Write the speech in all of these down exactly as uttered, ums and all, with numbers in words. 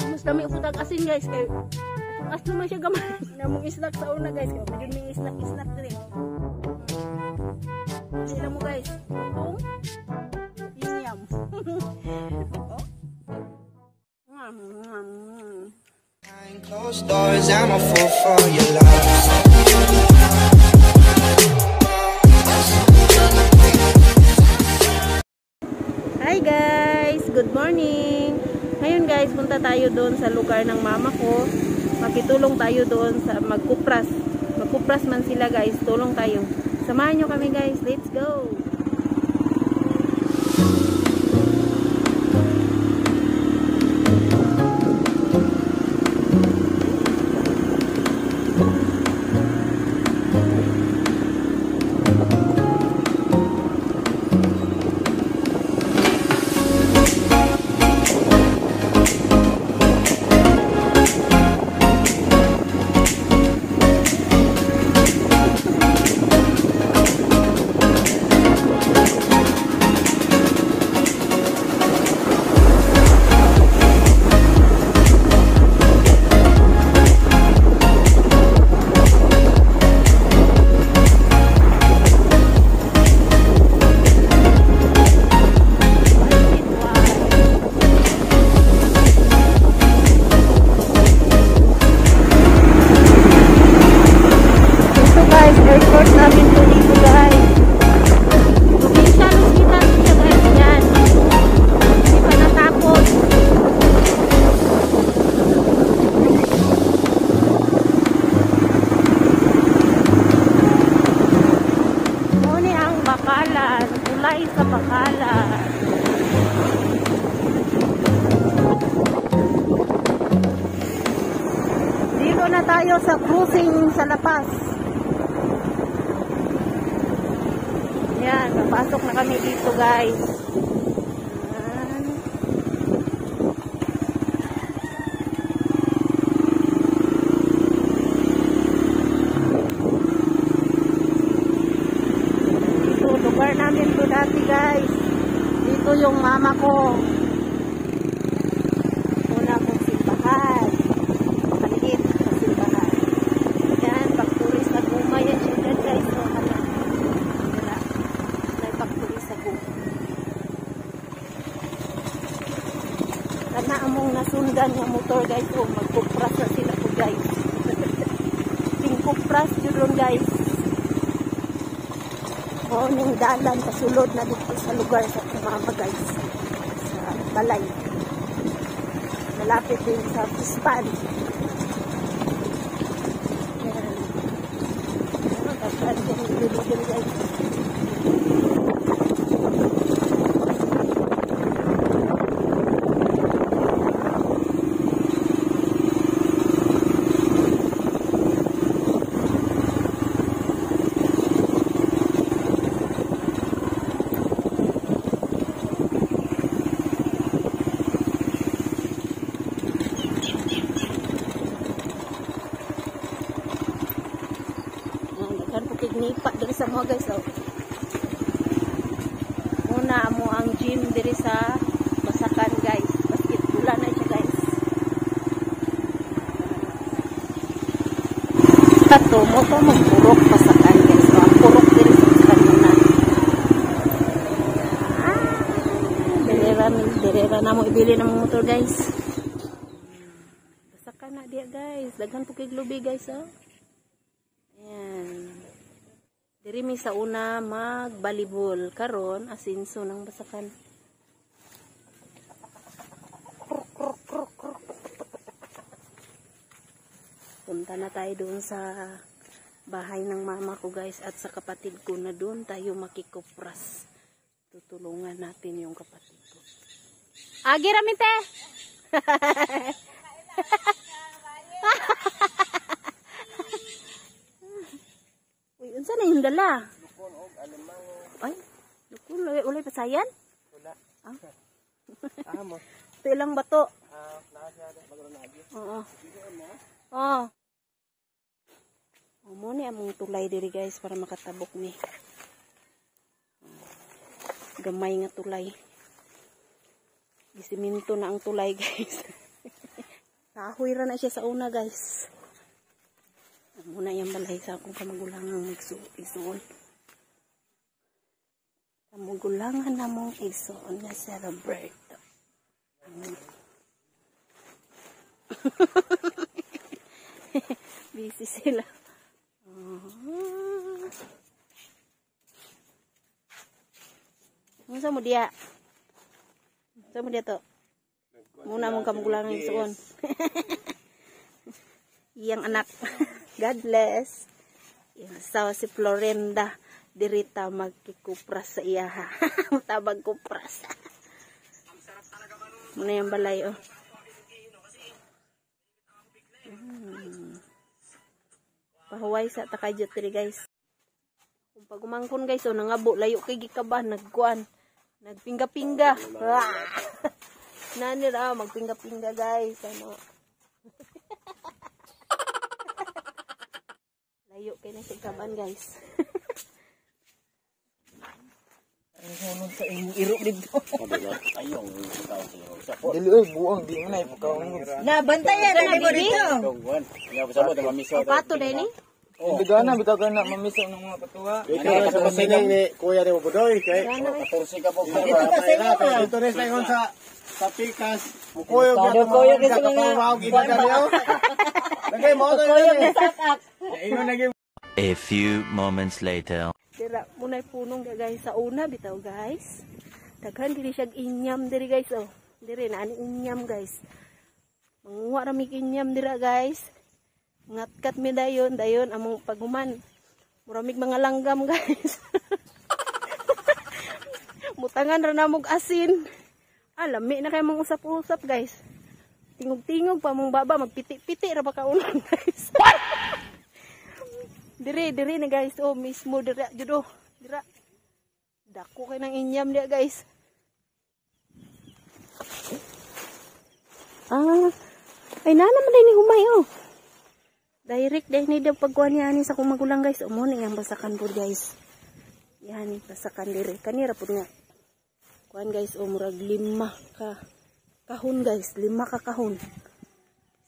Mas dami utak asin guys kay. As naman siya gamay. Namong snack sa una guys kay. Medyo may snack snack diri. Sila mo guys. Tong Inyam. Closed doors, I'm a fool for your love. Hi guys, good morning. Ngayon guys, punta tayo doon sa lugar ng mama ko. Makitulong tayo doon sa magkupras. Magkupras man sila guys, tulong tayo. Samahan nyo kami guys, let's go. Tayo sa cruising sa lapas. Ayan, napasok na kami dito guys. Ayan. Dito, lugar namin to dati guys. Dito yung mama ko. Nasundan yung motor guys, o magkupras na sila po guys. Pingkupras yun guys. O yung dalan pasulod na dito sa lugar sa mama guys, sa balay, malapit din sa Pispan. Ayan, magkakal yung lulugin guys. Nipat diri sa mga guys. Muna mo ang gym diri sa Masakan guys. Basketbola na siya guys. Kato mo to magpurok Masakan guys. Purok diri sa kanina. Ah, derera, derera na mo ibili ng motor guys. Masakan na dia guys. Daghan po kay lubi guys. Oh. Ayan. Diri mi sa una magbalibol karon asinso ng Masakan. Punta na tayo doon sa bahay ng mama ko guys at sa kapatid ko na doon tayo makikupras. Tutulungan natin yung kapatid ko. Agi ramite. Unsa na yung dala? Lukon o alamang. Ay, lukon. Ulay pasayan? Wala. Ah? Amo. Ito ilang bato. Ah, nakasada. Magranagi. Oo. Oo. Oo. Muna among tulay diri guys para makatabok ni. gamay nga tulay. Gisiminto na ang tulay, guys. Kahoy ra na siya sa una, guys. Muna yung balay sa akong kamagulangang isuon. Kamagulangan na mong isuon nga siya Roberto. Busy sila. Masa mo dia? Masa mo dia to? Muna mong kamugulang ng soon. Iyang anak. God bless. Iyang asawa si Florinda. Dirita magkikupras sa iya ha. Matabag kupras. Muna yung balay oh. Hmm. Pahuway sa takajot rin guys. Kung pagumangkon guys, o oh, nangabo, layo kay gikaban, nagkuan, nagpinga-pinga. Nanir, ah, magpinga-pinga guys. Ano? Layo kay nagkaban guys. Ano sa irok dito? Ayong tao sa port. Diloy buang di na ipakaw. Na bantayan na ko dito. Tungwan. Ya pasabot mamiso. Pato deni. Bigana bitagan na mamiso ng mga katuwa. Ito sa sining ni Kuya de Budoy kay fourteen ka po. Ito res na yon sa tapikas. Mukoyo gato. Mukoyo gato ng wow gidaryo. Lagay mo to ni sasak. Ino naging a few moments later. Dira munay punong ga guys sa una bitaw guys. Daghan diri siya inyam diri guys oh. Diri na ani inyam guys. Manguwa ra mi inyam dira guys. Ngatkat mi dayon dayon among paguman. Muramig mga langgam guys. Mutangan ra namog asin. Alami na kay mong usap-usap guys. Tingog-tingog pa mong baba magpiti-piti ra pa kaunan guys. Dire, dire na guys. Oh, mismo dire judo. Dire. Dako kay nang inyam dia guys. Ah. Ay nana man din humay oh. Direct din ni daw pagkuan niya ani sa kumagulang guys. Umo ni ang basakan pud guys. Yan basakan dire. Kanira pud nga. Kuan guys, umurag lima ka kahon guys, lima ka kahon.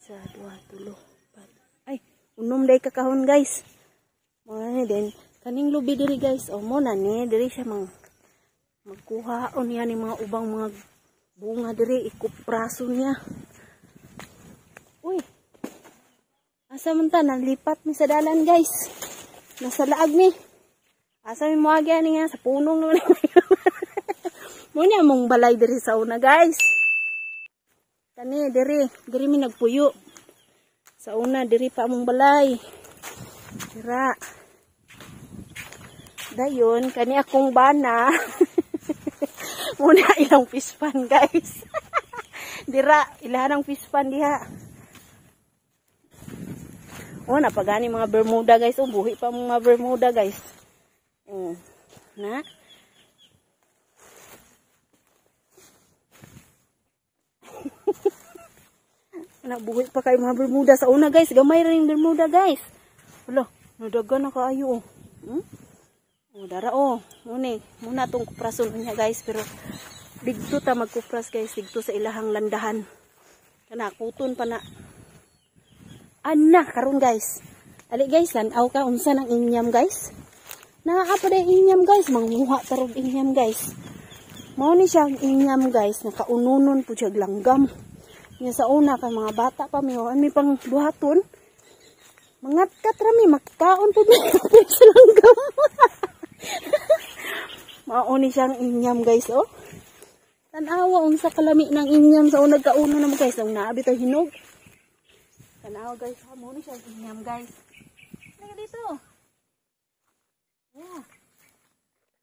Sa duha tulo. Ay, unom day ka kahon guys. Muna din, kaning lubi diri guys. O muna ni, diri siya mang magkuha o niya ni mga ubang mga bunga diri. Ikupraso niya. Uy. Asa man ta, nalipat ni sa dalan guys. Nasa laag ni. Asa mi muagya ni nga, sa punong naman. Muna mong balay diri sa una guys. Kani, diri. Diri mi nagpuyo. Sa una, diri pa mong balay. Dira. Dayon, kani akong bana. Muna ilang fish pan, guys. Dira, ilahan ang fish pan diha. O, napagani mga bermuda, guys. O, buhi pa mga bermuda, guys. O, na. Nabuhi pa kayo mga bermuda. Sa una, guys. Gamay rin yung bermuda, guys. Alo, nadagan na kaayo, o. Hmm? O, dara o, muna, muna itong kuprason niya guys, pero digto ta magkupras guys, digto sa ilahang landahan. Kana, kuton pa na. Ana, karon guys. Ali guys, lanaw ka, unsa ng inyam guys. Nakakapada yung inyam guys, manguha tarong inyam guys. Mauni siya ang inyam guys, nakaununon po siya langgam. Yung sa una, kay mga bata pa, may, may pang buhaton. Mangatkat rami, magkaon po may kapit sa langgam. Mauni siyang inyam guys oh. Tanawa unsa kalami ng inyam sa unang kauno naman guys. Ang naabit ay hinog. Tanawa guys ha. Mauni siyang inyam guys. Tanaga dito. Yeah.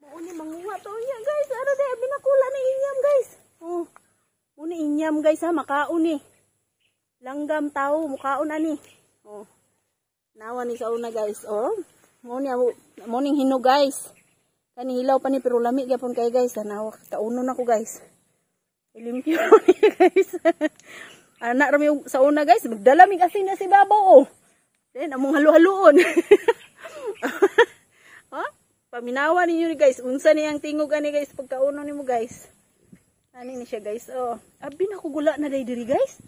Mauni manguha to niya guys. Ano dahil binakula na inyam guys. Oh. Mauni inyam guys ha. Makaon eh. Langgam tao. Mukaon ani. Oh. Nawa ni sa una guys oh. Mauni mauni hinog guys. Kani hilaw pa ni pero lami gyapon kay guys. Tanaw kaunon ako guys. Ilimpyo ni guys. Ana ra mi sa una guys, magdala mig asin na si babaw oh. Then among halu-haluon. Ha? Paminawan ninyo ni guys. Unsa ni ang tingog ani guys pagkauno nimo guys. Ani ni siya guys. Oh, abi na ko gula na day diri guys.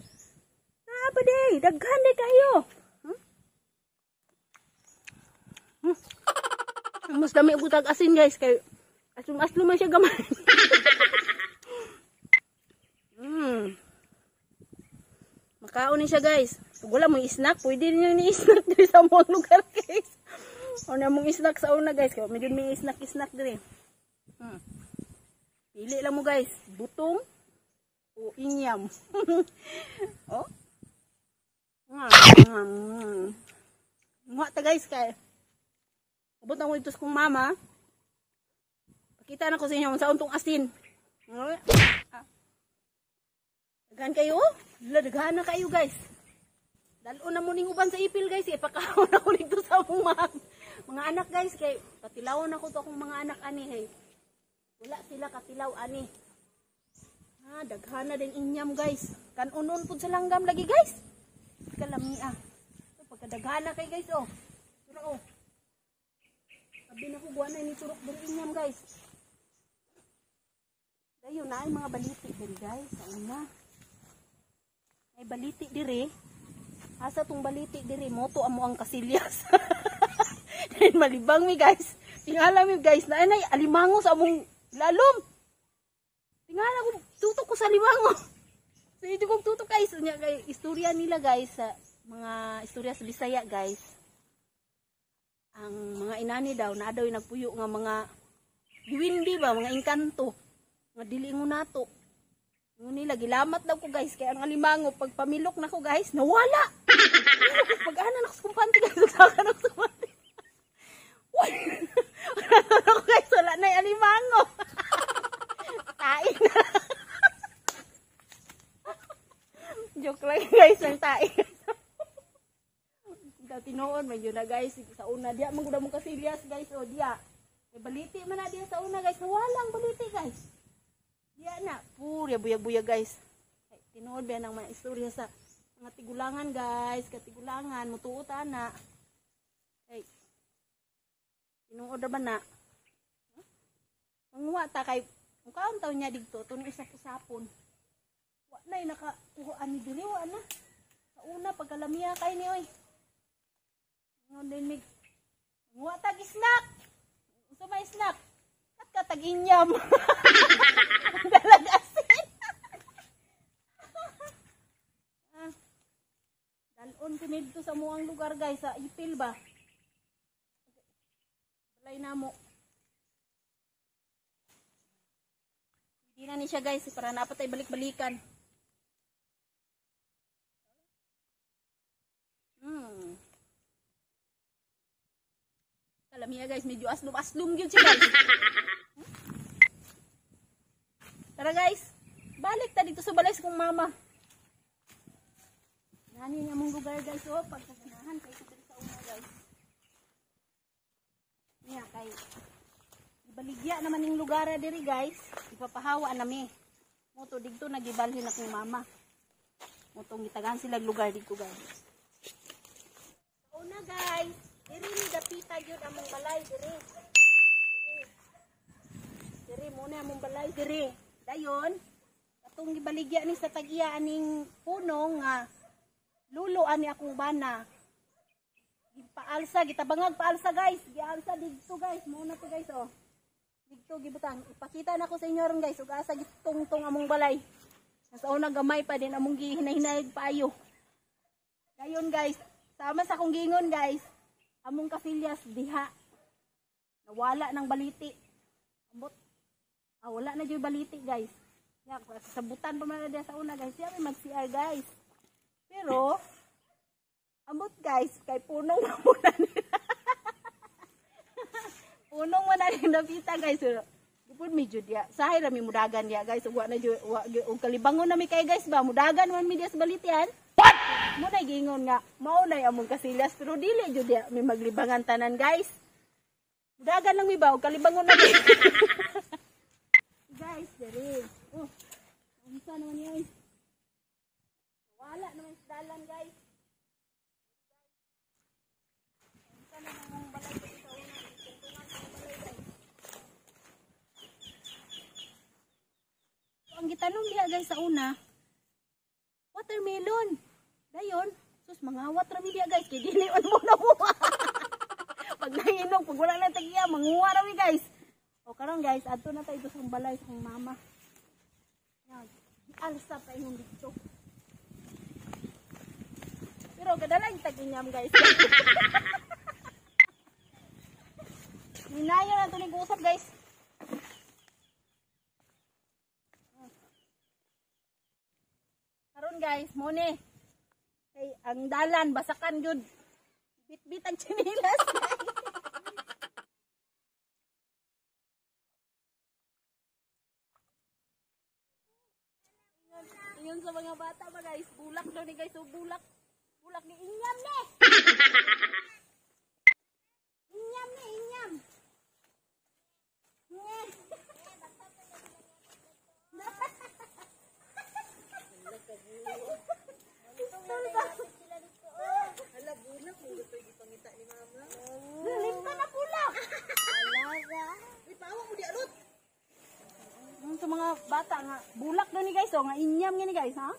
Na ba day, daghan day kayo. Huh? Hmm. Mas dami butag asin guys kay aslum-aslum man siya gamay. Hmm. Makaon ni siya guys. Pagula mo i-snack, pwede niyo ni snack diri sa mong lugar guys. Una mong snack sa una guys. Kaya medyo may snack-snack diri. Hmm. Pili lang mo guys. Butong o inyam. Oh. Mga ta guys kaya. Abot na ko ito sa kong mama. Pakita na ko sa inyo. Sa untong asin. Daghan kayo. Daghan na kayo guys. Dalo na mo ning uban sa ipil guys. Ipakaon na ko dito sa akong mama. Mga anak guys, kay patilawon ako to akong mga anak ani hey. Wala sila katilaw ani. Ha, ah, daghana din inyam guys. Kanunon pud sa langgam lagi guys. Kalamia. So, pagkadaghana kay guys oh. Pero oh. Abi na ko buana ni turok din inyam guys. Dayo na ay mga baliti din guys. Una. Ay baliti dire. Asa tong baliti dire moto amo ang kasilyas. Malibang mi guys. Tingala mi guys na anay alimango sa among lalom. Tingala ko tutok ko sa alimango. So ito kong tutok guys nya kay istorya nila guys sa mga istorya sa Bisaya guys. Ang mga inani daw na daw nagpuyo nga mga giwindi ba mga engkanto nga dili ngunato. Nguni lagi lamat daw ko guys kay ang alimango pag pamilok nako guys nawala. Pag ana nako kumpanti guys sa kanang kumpanti. Ano guys, wala na yung alimango. Tain na. Joke lang guys, ang tain. Dati noon, medyo na guys, sa una, diya, maguna mong kasilyas guys, o diya. May baliti man na diya sa una guys, walang baliti guys. Diya na, purya buya-buya guys. Tinood ba ng mga istorya sa mga tigulangan guys, katigulangan, mutuutan na. Hey. Inuod ba na? Ang wata kay mukaon taw niya dito, to ni isa kusapon. Wa nay nakakuhaan ni diri wa na. Sa una pagkalamiya kay ni oy. Ngon dinig. Ang wata snack. Usa may snack. Kat katag inyam. Dalagasin. Ah. Dalon kini dito sa muang lugar guys, sa Ipil ba? Ay namo. Hindi na ni siya guys para napat ay balik-balikan. Hmm. Alam niya guys, medyo aslum-aslum gyud siya guys. Tara guys, balik ta dito sa balay sa kong mama. Nani nga mong lugar guys, oh, pagkasanahan kay sa una guys. Nya kay ibaligya naman yung lugar diri guys, ipapahawa nami. Moto digto nagibalhin na kong mama. Motong gitagan sila lugar dito guys. Una guys, diri ni dapita gyud among balay diri. Diri mo na among balay diri. Dayon, atong gibaligya ni sa tag-iya aning puno nga lulo ani akong bana. Paalsa, gitabangag paalsa guys. Gialsa dito guys. Muna to guys oh. Dito gibutang. Ipakita na ko sa inyo ron guys. Ug asa gitungtong among balay. Sa una gamay pa din among gihinay-hinay paayo. Dayon guys, sama sa akong gingon guys. Among kasilyas diha. Nawala ng baliti. Ambot. Ah, wala na jud baliti guys. Ya, sabutan pa man diha sa una guys. Ya may mag-C R guys. Pero ambot guys, kay punong muna nila. Punong muna nila napita guys. Ipun medyo dia. Sahay rami mudagan dia guys. Uwa na dyan. Kalibangon nami kay guys ba. Mudagan man media sa balitian. What? Muna gingon nga. Maunay among kasilyas. Pero dili dyan dia. May maglibangan tanan guys. Mudagan lang mi ba. Kalibangon nami. Guys, dali. Oh. Umsa naman yun. Wala naman sa dalan guys. Ang balay sa una, ang balay ang gitanong diha guys sa una, watermelon. Dayon, sus mangawat ra mi diha guys, kay dili man mo nabuwa. Pag nahinog, pag wala na tagiya, manguha ra mi guys. O karon guys, adto na tayo sa balay sa akong mama. Yan, alsa pa yung dito. Pero kadala yung tag-inyam guys. Minayo na ito nag-usap guys. Karon guys, mone. Hey, ang dalan, basakan yun. Bit-bit ang chinilas guys. Yun sa mga bata ba guys, bulak daw ni guys, so bulak. Bulak ni Inyam ni. Inyam ni, Inyam. Hala, bulak mo gusto ipangita ni mama. Limpa na bulak. Alaga. Ipawa mo di arot. Yung sa mga bata nga, bulak daw ni guys, o nga Inyam nga ni guys, ha?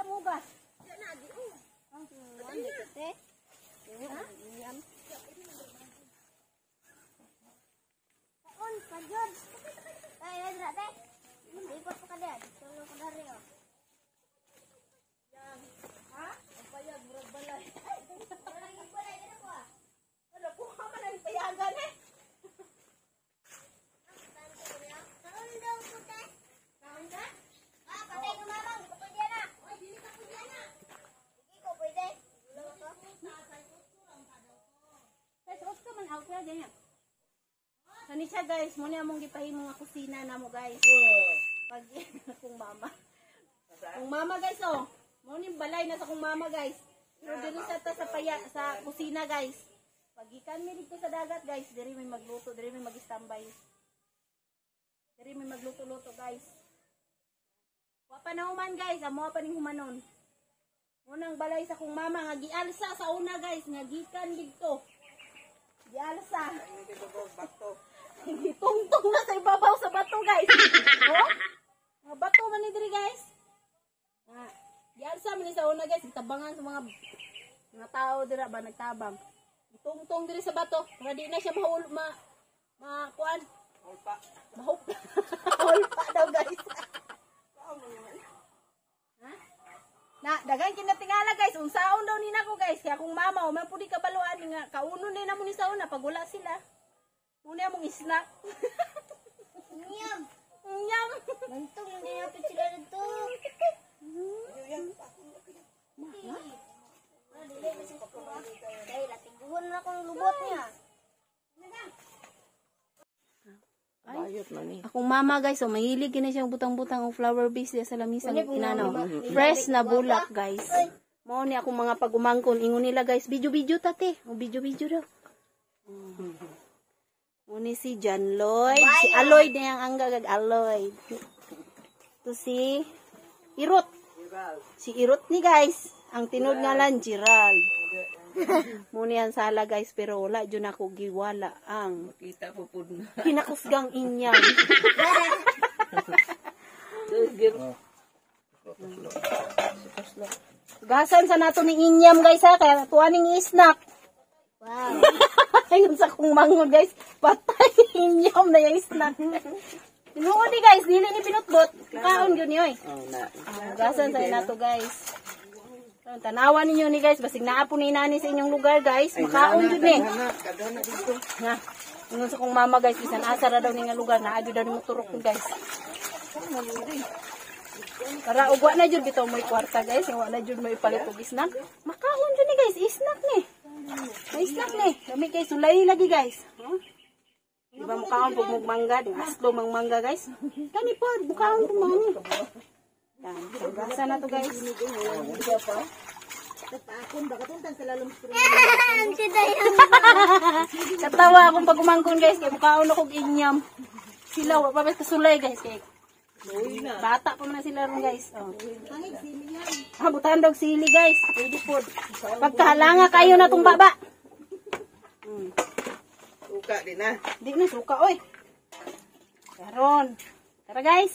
Mugas. Dia lagi. Oh. Tanya kete. Inyam. Kaon panjod. Ay, ada teh. Ikut pekerjaan. Tolong kendari oh. Yang, ha? Apa ya berat balai. Orang ibu lagi ada kuah. Ada kuah mana dipegangan eh? Kani siya guys, muna among gipahimong ang kusina na mo guys. Pag kung mama. Kung mama guys oh. Muna balay na sa kung mama guys. Pero diri sa ta sa paya sa kusina guys. Pag ikan mi dito sa dagat guys, diri may magluto, diri may mag-standby. Diri may magluto-luto guys. Wa pa na human guys, amo pa ning humanon. Munang balay sa kung mama nga gialsa sa una guys, nga gikan dito. Gialsa. Gitungtong na sa ibabaw sa bato guys. Oh? Mga bato man ni diri guys. Ah, gialsa man ni sa una guys, gitabangan sa mga mga tao dira ba nagtabang. Gitungtong diri sa bato, nga di na siya mahul ma makuan. Hulpa. Mahulpa. Hulpa daw guys. Ha? Na dagang kinatingala guys, unsaon daw ni nako guys, kaya kung mama o man pudi kabaluan nga kauno ni namo ni sa una pag wala sila. Muna mong isla. Nyam. Nyam. Mentong na yung pitsila na ito. Dahil latiguan na akong lubot niya. Ay, akong mama guys, oh, mahilig na siyang butang-butang ang flower base sa lamisang inano. Fresh na bulak guys. Mao ni akong mga pagumangkon. Ingon nila guys, video-video tate. O video-video daw. Muni si John Lloyd. Si Aloy na yung anggagag. Aloy. Ito si Irot. Si Irot ni guys. Ang tinod nga lang, Giral. Muni ang sala guys. Pero wala. Diyon ako giwala ang kita po po na. Kinakusgang Inyam. Gasan sa nato ni Inyam guys ha. Kaya tuwa ning isnak. Wow. Ayun sa kung mangon guys, patay Inyam na yung snack. Tinuod ni guys, dili ni pinutbot. Kaon yun yoy. Oh, na. Gasan sa nato guys. Tanawan ninyo ni guys, basig naapon ni nani sa inyong lugar guys. Makaon yun ni. Na. Ingon sa kung mama guys, bisan asa ra daw ni nga lugar na adyo daw ni motorok guys. Para ugwa na jud bitaw may kwarta guys, ugwa na jud may palit og snack. Makaon yun ni guys, snack ni. May snack ni. Kami guys, sulay lagi guys. Huh? Diba mukaon pag magmangga, ding aslo mangmangga guys. Kani po, bukaon po mami. Yan, sagasa na to guys. Katawa akong pagumangkon guys, kaya bukaon akong Inyam. Sila, wapapes kasulay guys. Kaya bata pa na sila ron guys. Oh. Ah, butandog sili guys. Pwede po. Pagkahalanga kayo na itong baba. Hmm. Suka din na. Di na suka oy. Karon. Tara guys.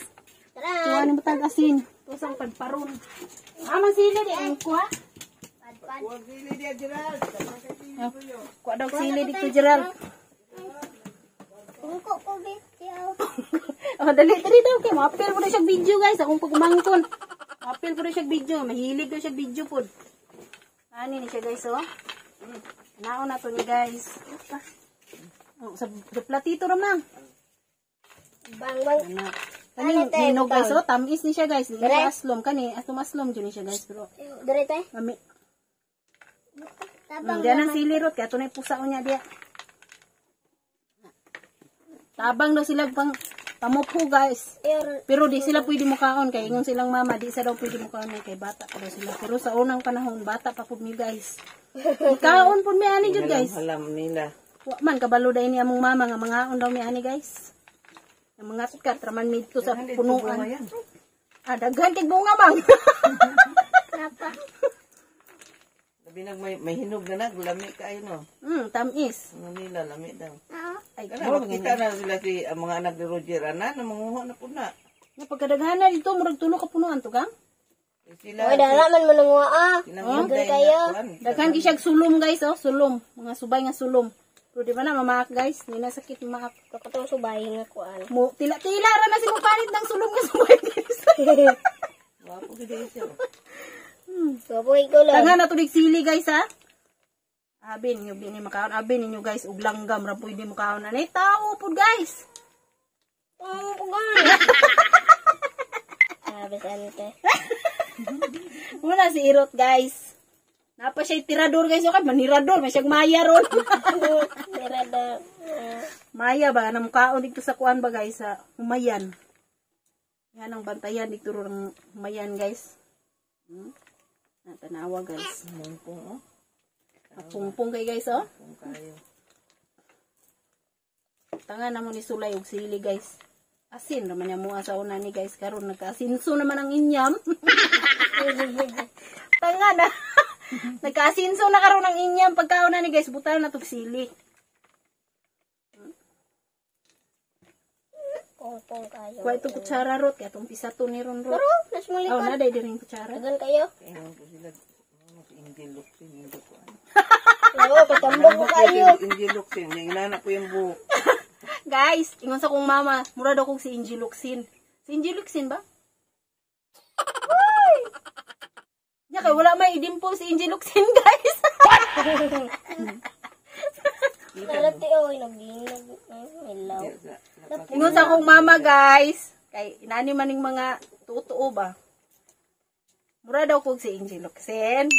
Tara. Kuha ng butang asin. Tusang pagparon. Ama sili di ang kuha. Padpad. Kuha sili di Gerald. Kuha daw sili di ko Gerald. Kung ko ko video. Oh dali dali daw kay ma-appeal po na siya video guys akong pagmangkon. Ma-appeal po na siya video, mahilig daw siya video pod. Ani ni siya guys oh. Naon na to ni guys. Oh, sa, sa platito ramang. Bangwang. Ano? Kani ninog guys oh, tamis ni siya guys. Ni aslom kani, aslom aslom jud ni siya guys bro. Dire tay. Mami. Tabang. Diyan ang silirot kay ato na pusa unya dia. Tabang daw sila pang pamupo guys. Pero di sila pwede mukaon kay ingon silang mama di sa daw pwede mukaon kay bata pa daw sila. Pero sa unang panahon bata pa pud mi guys. Ikaon pud mi ani jud guys. Alam nila. Wa man kabalo day ni among mama nga mangaon daw mi ani guys. Ang mga sikat raman midto sa punuan. Ah, daghan kay bunga bang. Napa? Labi nag may, may hinog na nag lami kaayo no. Mm, tamis. Ano nila lami daw. Oo. Ay, kamo kita na sila si uh, mga anak ni Roger ana na manguho na puna. Na pagkadaghanan dito murag tulo ka punuan to gang. Sila. Wala naman manunguha ah. Daghan kayo. Daghan gi siyag sulom guys oh, sulom. Mga subay nga sulom. Pero di ba na mamaak guys, hindi na sakit maak. Kapatong subay nga kuan. Mo tila tila ra na si mo panit ng sulom nga subay guys. Wapo gid siya. Hmm, subay ko lang. Daghan na tulig sili guys ha. Abin niyo bini makaon, abin niyo guys ug langgam ra pwede makaon ani tawo pud guys. Tawo pud guys. Sabi sa ante. Una si Irot guys. Napa siya tirador guys, okay, manirador, may siyang maya ron. Maya ba, namukaon dito sa kuan ba guys, sa Humayan. Yan ang bantayan, dito rin Humayan guys. Hmm? Natanawa guys. Mungpong, oh. Mungpong kayo guys, oh. Tanga naman ni Sulay, og sili guys. Asin naman niya mo asaw na ni guys, karon nagkasinso naman ang inyam. Tanga na. Nagkasinso na karon ang inyam pagkaon na ni guys, butal na tog sili. Pongpong kayo. Kuha itong kutsara rot, kaya itong pisa to ni Ron Rot. Pero, nas muli pa. Oh, naday din yung kutsara. Tagal kayo. Kaya ko sila, mag-indilok sin, hindi ko ano. Oo, patambok ko kayo. Indilok sin, yung nanak ko yung buho. Guys, ingon sa kong mama, mura daw kong si Ingiloxin. Si Ingiloxin ba? Nya kay wala may idimple si Ingiloxin guys. Nalati oy nagingog. Hello. Ingon sa akong mama guys, kay inani maning mga tutuo ba. Mura daw kog si Ingiloxin.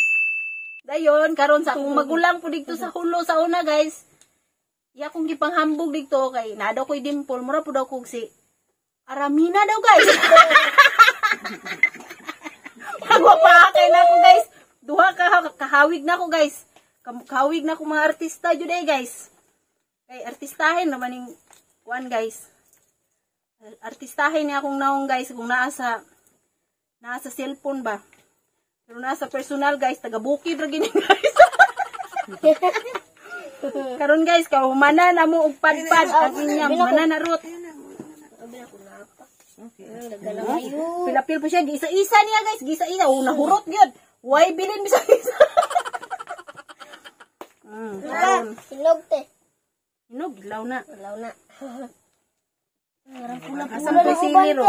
Dayon karon sa akong magulang pud dito sa hulo sa una guys. Ya kung gipanghambog dito kay na daw koy dimple, mura pud daw kog si Aramina daw guys. Pagwapakay na ko guys. Duha ka kahawig na ko guys. Kahawig na ko mga artista jud ay guys. Kay artistahin naman ning kuan guys. Artistahin niya akong naong guys kung naa sa naa sa cellphone ba. Pero naa sa personal guys, taga Bukid ra gini guys. Karon guys, ka humana na mo og padpad ang inyam, humana na rot. Okay. Hmm. Pilapil po siya, gisa-isa niya guys, gisa-isa, oh, nahurot yun. Why bilin bisa-isa? Hmm, ah, hinog te. Hinog, ilaw na. Ilaw na. Asang po si Nero.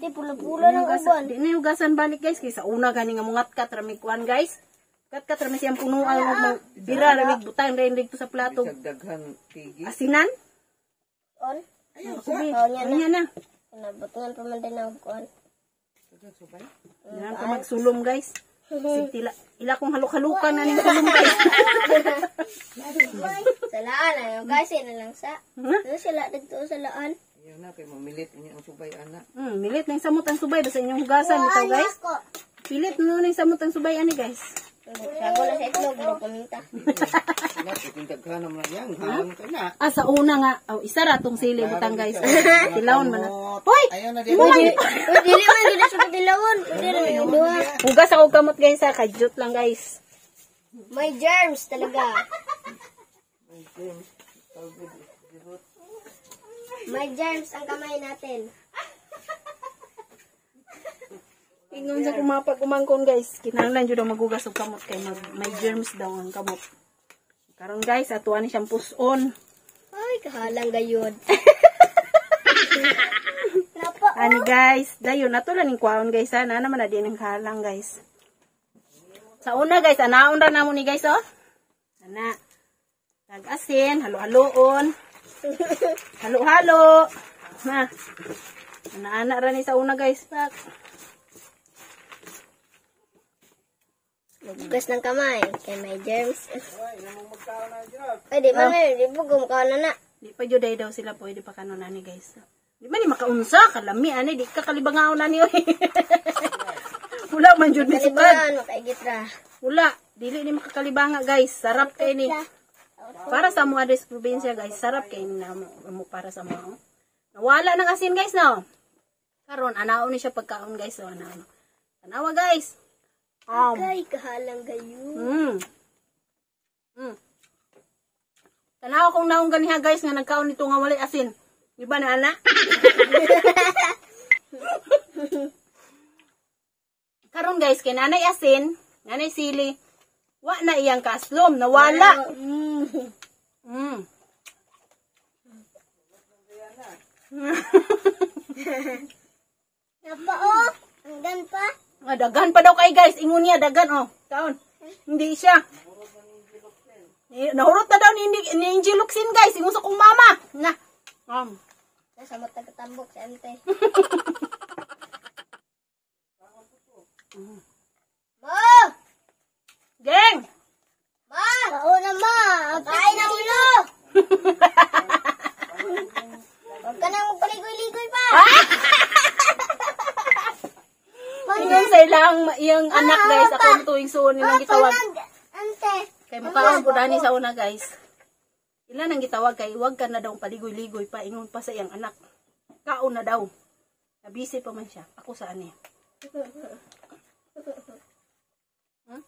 Di, pula-pula ng uban. Di na hugasan balik guys, kaysa una gani nga mungat ka, tramikuan guys. Kat-kat rami siyang punuan, bira, ramig butang, rendig to sa plato. Asinan? On? Ayun, ayun na. Nabutingan pa man din ang kuwan. Yan ka magsulom guys. Sintila. Ila kong haluk-halukan na ning sulom guys. Salaan ayo guys, ina lang sa. Ano sila dito sa laan? Ayun na kay mamilit niya ang subay ana. Mm, milit nang samot ang subay basta inyong hugasan ito guys. Pilit no nang samot ang subay ani guys. Sago na sa itlog ng paminta. Ah, sa una nga. Oh, isa ra tong sili butang guys. Tilawon man. Hoy! Pwede naman gid sa tilawon. Pwede ra yung duha. Hugas ako gamot guys sa kajut lang guys. May germs talaga. May germs. May germs ang kamay natin. Ingnan sa kumapag-umangkon guys. Kinahanglan jud ang magugas og kamot kay mag may germs daw ang kamot. Karon guys, atuan ni siyang puson. Ay, kahalang gayud. Ani guys, dayon ato lang ning kwaon guys ha. Ana man na din ang kahalang guys. Sa una guys, anaon ra namo ni guys oh. Ana. Tag-asin, halo-haloon. Halo-halo. Na. Ana-ana ra ni sa una guys. Pak. Gugas ng kamay. Kaya may germs. Pwede man ngayon. Di po gumukawala na. Di pa juday daw sila. Pwede pa kanuna ni guys. Di ba ni makaunsa? Kalami. Ano? Di ka kalibangaw na niyo. Wala man jud ni subad. Wala. Dili ni makakalibanga guys. Sarap kayo ni. Para sa mga des probinsya guys. Sarap kayo ni mo para sa mga. Nawala ng asin guys no. Karon anaon ni siya pagkaon guys. So anaon. Tanawa guys. Um. Ay, kahalang gayon. Mm. Mm. Tanaw kong naong ganiha guys nga nagkaon nito nga walay asin. Di ba na ana? Karon guys kay nanay asin, nanay sili, wa na iyang kaslom, nawala. Mm. Mm. Napao, ang gan pa. Ah, dagan pa daw kay guys. Ingon niya, dagan oh. Taon. Hindi siya. Eh, nahurot na daw ni, ni, ni Angie Luxin guys. Ingon sa kong mama. Na. Um. Sa mata katambok si ante. Ma! Geng! Ma! Pauna ma! Kain na ulo! Huwag ka na magpaligoy-ligoy pa! Ingon sa ilang iyang ah, anak guys, ako ang tuwing suon ilang gitawag. Kaya makaon po dani sa una guys. Ilan ang gitawag kay huwag ka na daw paligoy-ligoy pa, ingon pa sa iyang anak. Kaon na daw. Nabisi pa man siya. Ako saan eh. Huh?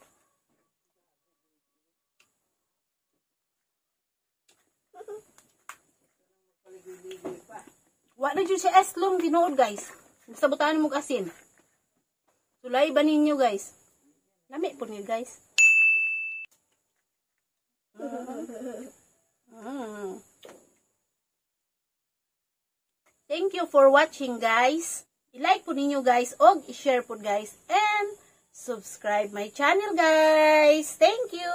Wa na dyan siya eslong ginood guys. Sabutan mo kasin. Tulay ba ninyo guys? Lami po niyo guys. Mm. Thank you for watching guys. I-like po ninyo guys. Og i-share po guys. And subscribe my channel guys. Thank you.